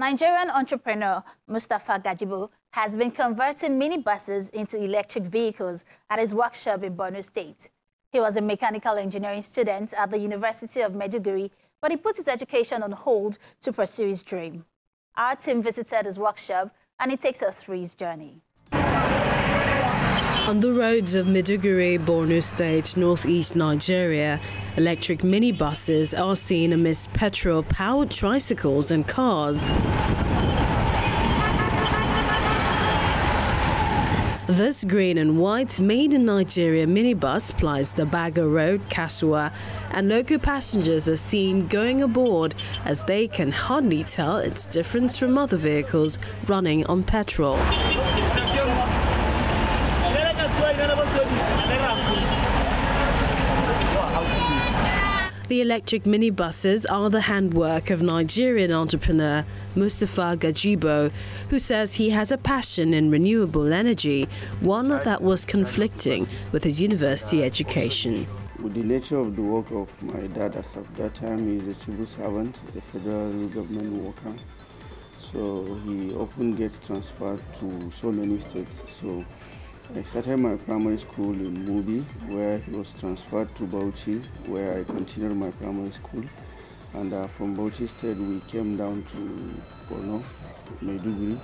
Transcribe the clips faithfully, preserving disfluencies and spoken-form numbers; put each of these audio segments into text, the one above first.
Nigerian entrepreneur Mustafa Gajibo has been converting minibuses into electric vehicles at his workshop in Borno State. He was a mechanical engineering student at the University of Maiduguri, but he put his education on hold to pursue his dream. Our team visited his workshop, and it takes us through his journey. On the roads of Maiduguri, Borno State, northeast Nigeria, electric minibuses are seen amidst petrol-powered tricycles and cars. This green and white made in Nigeria minibus plies the Baga Road, Kasua, and local passengers are seen going aboard as they can hardly tell its difference from other vehicles running on petrol. The electric minibuses are the handwork of Nigerian entrepreneur Mustafa Gajibo, who says he has a passion in renewable energy, one that was conflicting with his university education. With the nature of the work of my dad, as of that time, he is a civil servant, a federal government worker. So he often gets transferred to so many states. So I started my primary school in Mubi, where he was transferred to Bauchi, where I continued my primary school. And uh, from Bauchi State, we came down to Kono, Maiduguri,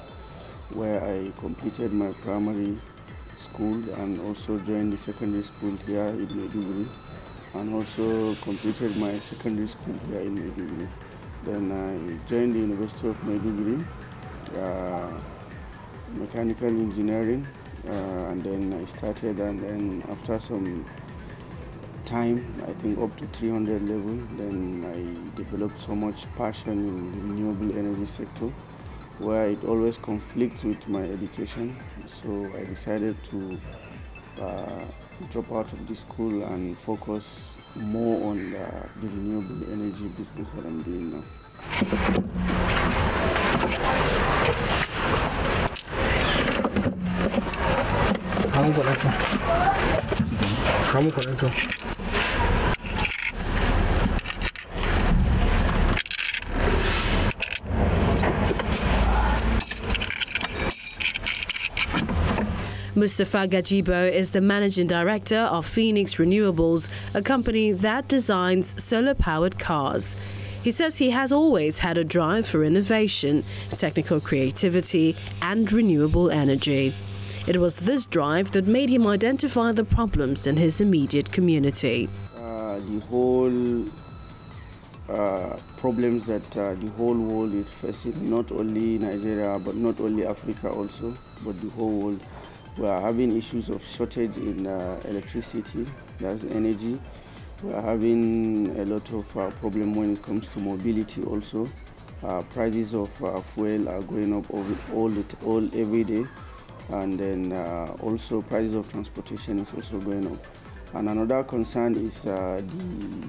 where I completed my primary school and also joined the secondary school here in Maiduguri, and also completed my secondary school here in Maiduguri. Then I joined the University of Maiduguri, uh, mechanical engineering. Uh, and then I started, and then after some time, I think up to three hundred level, then I developed so much passion in the renewable energy sector, where it always conflicts with my education. So I decided to uh, drop out of the school and focus more on uh, the renewable energy business that I'm doing now. Mustafa Gajibo is the managing director of Phoenix Renewables, a company that designs solar-powered cars. He says he has always had a drive for innovation, technical creativity, and renewable energy. It was this drive that made him identify the problems in his immediate community. Uh, the whole uh, problems that uh, the whole world is facing, not only Nigeria, but not only Africa also, but the whole world. We are having issues of shortage in uh, electricity, that's energy. We are having a lot of uh, problem when it comes to mobility also. Uh, prices of uh, fuel are going up all, all every day. And then uh, also prices of transportation is also going up. And another concern is uh, the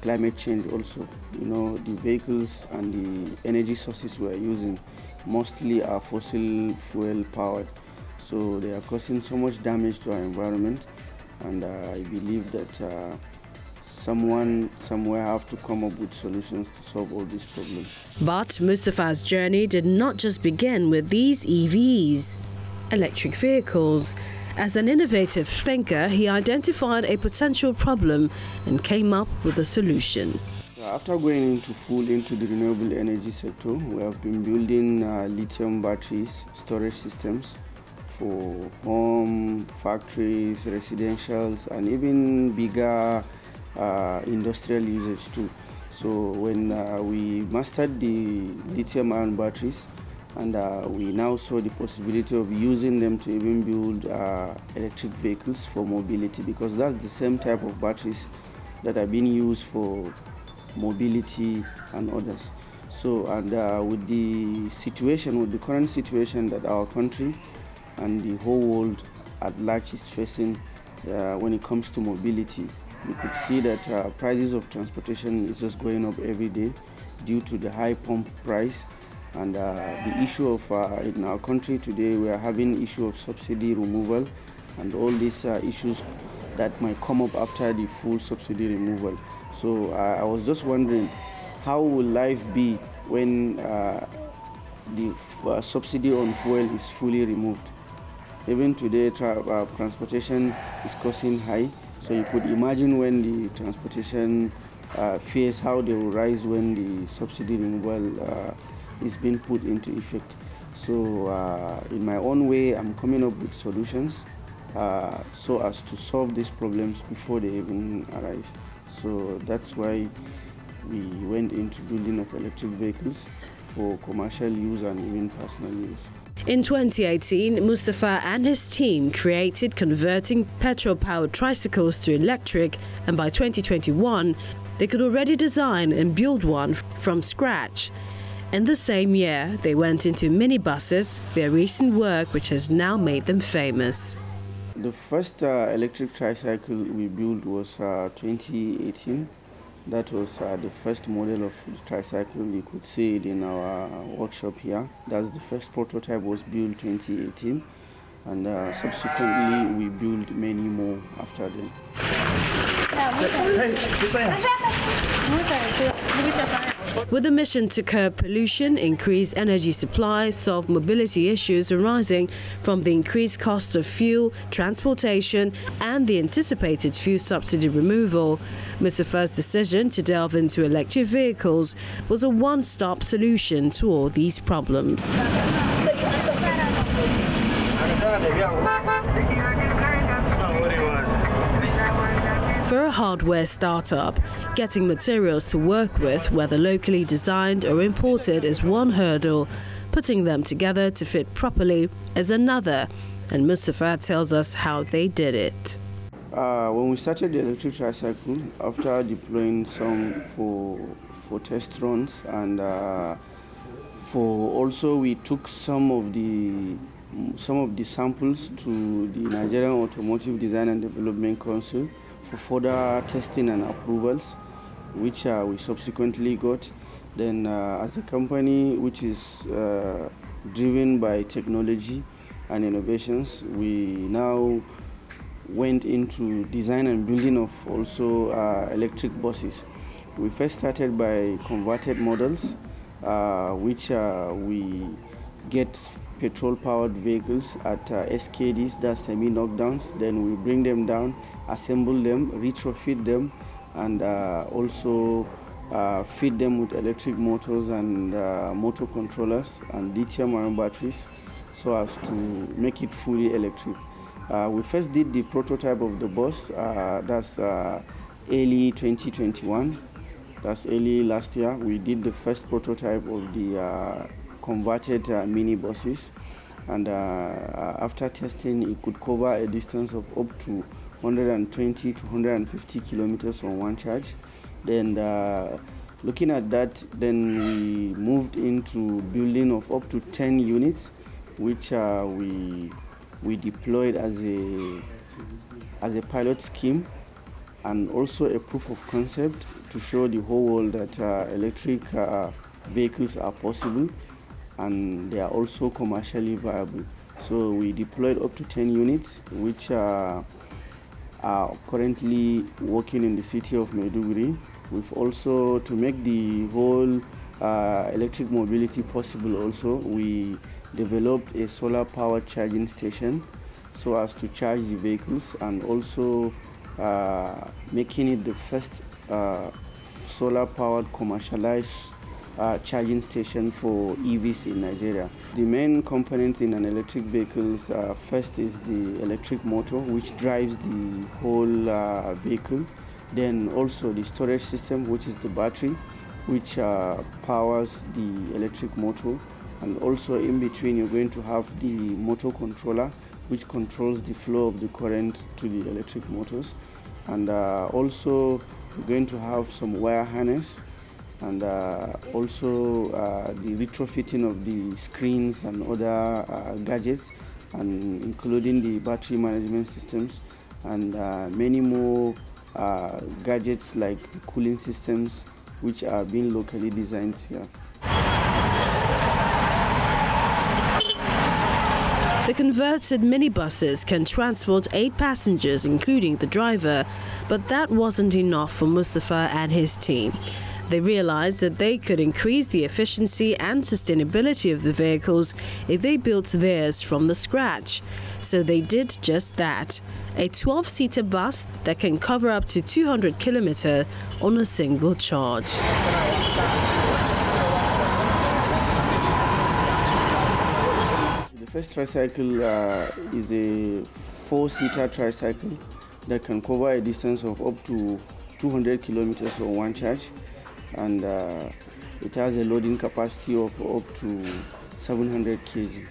climate change also. You know, the vehicles and the energy sources we're using mostly are fossil fuel powered. So they are causing so much damage to our environment. And uh, I believe that uh, someone somewhere have to come up with solutions to solve all these problems. But Mustafa's journey did not just begin with these E Vs. Electric vehicles. As an innovative thinker, he identified a potential problem and came up with a solution. After going into full into the renewable energy sector, we have been building uh, lithium batteries, storage systems for home, factories, residentials, and even bigger uh, industrial usage too. So when uh, we mastered the lithium-ion batteries, and uh, we now saw the possibility of using them to even build uh, electric vehicles for mobility, because that's the same type of batteries that are being used for mobility and others. So, and uh, with the situation, with the current situation that our country and the whole world at large is facing uh, when it comes to mobility, you could see that uh, prices of transportation is just going up every day due to the high pump price. And uh, the issue of, uh, in our country today, we are having issue of subsidy removal and all these uh, issues that might come up after the full subsidy removal. So uh, I was just wondering, how will life be when uh, the uh, subsidy on fuel is fully removed. Even today, tra uh, transportation is costing high, so you could imagine when the transportation uh, fears how they will rise when the subsidy removal uh, is being put into effect. So uh, in my own way, I'm coming up with solutions uh, so as to solve these problems before they even arise. So that's why we went into building of electric vehicles for commercial use and even personal use. In twenty eighteen, Mustafa and his team created converting petrol-powered tricycles to electric, and by twenty twenty-one, they could already design and build one from scratch. In the same year, they went into minibuses, their recent work which has now made them famous. The first uh, electric tricycle we built was uh, twenty eighteen. That was uh, the first model of the tricycle. You could see it in our workshop here. That's the first prototype was built twenty eighteen, and uh, subsequently we built many more after that. With a mission to curb pollution, increase energy supply, solve mobility issues arising from the increased cost of fuel, transportation and the anticipated fuel subsidy removal, Mustafa's decision to delve into electric vehicles was a one-stop solution to all these problems. For a hardware startup, getting materials to work with, whether locally designed or imported, is one hurdle. Putting them together to fit properly is another, and Mustafa tells us how they did it. Uh, when we started the electric tricycle, after deploying some for, for test runs, and uh, for also we took some of the some of the samples to the Nigerian Automotive Design and Development Council for further testing and approvals, which uh, we subsequently got. Then uh, as a company which is uh, driven by technology and innovations, we now went into design and building of also uh, electric buses. We first started by converted models, uh, which uh, we get petrol-powered vehicles at uh, S K Ds, that's semi-knockdowns. Then we bring them down, assemble them, retrofit them, and uh, also uh, feed them with electric motors and uh, motor controllers and lithium-ion batteries so as to make it fully electric. Uh, we first did the prototype of the bus, uh, that's uh, early twenty twenty-one, that's early last year. We did the first prototype of the uh, converted uh, mini buses, and uh, after testing it could cover a distance of up to one hundred twenty to one hundred fifty kilometers on one charge. Then uh, looking at that, then we moved into building of up to ten units, which uh, we we deployed as a as a pilot scheme and also a proof of concept to show the whole world that uh, electric uh, vehicles are possible and they are also commercially viable. So we deployed up to ten units, which uh, are currently working in the city of Maiduguri. We've also, to make the whole uh, electric mobility possible also, we developed a solar power charging station so as to charge the vehicles, and also uh, making it the first uh, solar powered commercialized Uh, charging station for E Vs in Nigeria. The main components in an electric vehicle uh, first is the electric motor, which drives the whole uh, vehicle. Then also the storage system, which is the battery, which uh, powers the electric motor. And also in between you're going to have the motor controller, which controls the flow of the current to the electric motors. And uh, also you're going to have some wire harness, and uh, also uh, the retrofitting of the screens and other uh, gadgets, and including the battery management systems, and uh, many more uh, gadgets like cooling systems, which are being locally designed here. The converted minibuses can transport eight passengers, including the driver, but that wasn't enough for Mustafa and his team. They realized that they could increase the efficiency and sustainability of the vehicles if they built theirs from the scratch. So they did just that. A twelve-seater bus that can cover up to two hundred kilometers on a single charge. The first tricycle uh, is a four-seater tricycle that can cover a distance of up to two hundred kilometers on one charge, and uh, it has a loading capacity of up to seven hundred kilograms.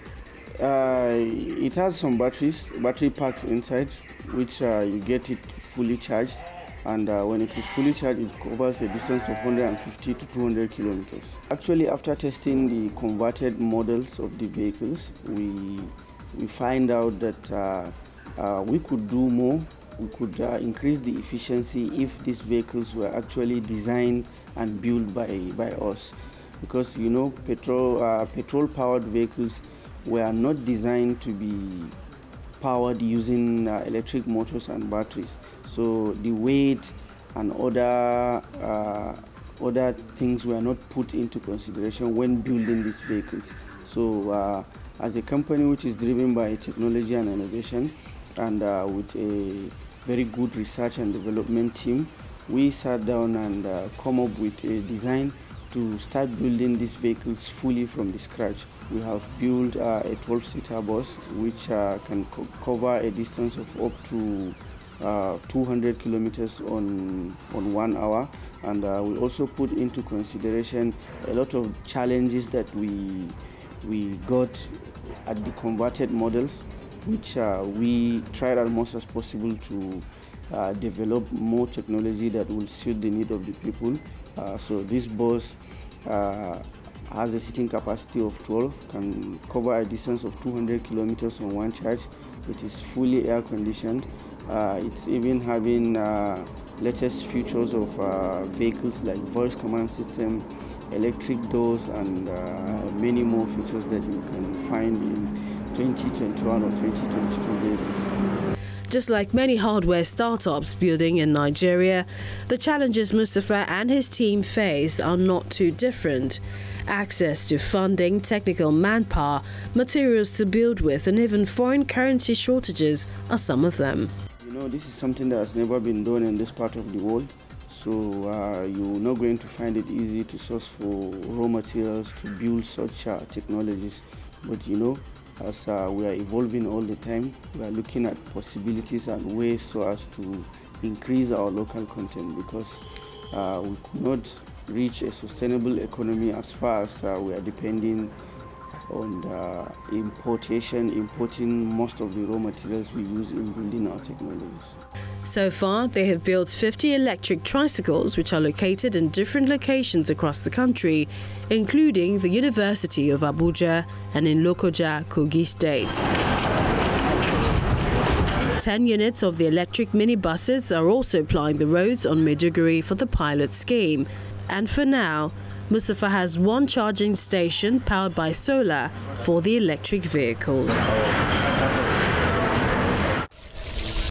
Uh, it has some batteries, battery packs inside, which uh, you get it fully charged, and uh, when it is fully charged, it covers a distance of one hundred fifty to two hundred kilometers. Actually, after testing the converted models of the vehicles, we, we find out that uh, uh, we could do more. We could uh, increase the efficiency if these vehicles were actually designed and built by, by us. Because, you know, petrol, uh, petrol-powered vehicles were not designed to be powered using uh, electric motors and batteries. So the weight and other, uh, other things were not put into consideration when building these vehicles. So uh, as a company which is driven by technology and innovation, and uh, with a very good research and development team, we sat down and uh, come up with a design to start building these vehicles fully from the scratch. We have built uh, a twelve-seater bus which uh, can co cover a distance of up to uh, two hundred kilometers on, on one hour. And uh, we also put into consideration a lot of challenges that we, we got at the converted models, which uh, we tried as much as possible to uh, develop more technology that will suit the need of the people. Uh, so this bus uh, has a seating capacity of twelve, can cover a distance of two hundred kilometers on one charge. It is fully air conditioned. Uh, it's even having uh, latest features of uh, vehicles like voice command system, electric doors, and uh, many more features that you can find in twenty twenty-one or twenty twenty-two vehicles. Just like many hardware startups building in Nigeria, the challenges Mustafa and his team face are not too different. Access to funding, technical manpower, materials to build with, and even foreign currency shortages are some of them. You know, this is something that has never been done in this part of the world. So uh, you're not going to find it easy to source for raw materials to build such uh, technologies. But you know, as uh, we are evolving all the time, we are looking at possibilities and ways so as to increase our local content, because uh, we could not reach a sustainable economy as far as uh, we are depending on the importation, importing most of the raw materials we use in building our technologies. So far, they have built fifty electric tricycles which are located in different locations across the country, including the University of Abuja and in Lokoja, Kogi State. Ten units of the electric minibuses are also plying the roads on Maiduguri for the pilot scheme. And for now, Mustafa has one charging station powered by solar for the electric vehicles.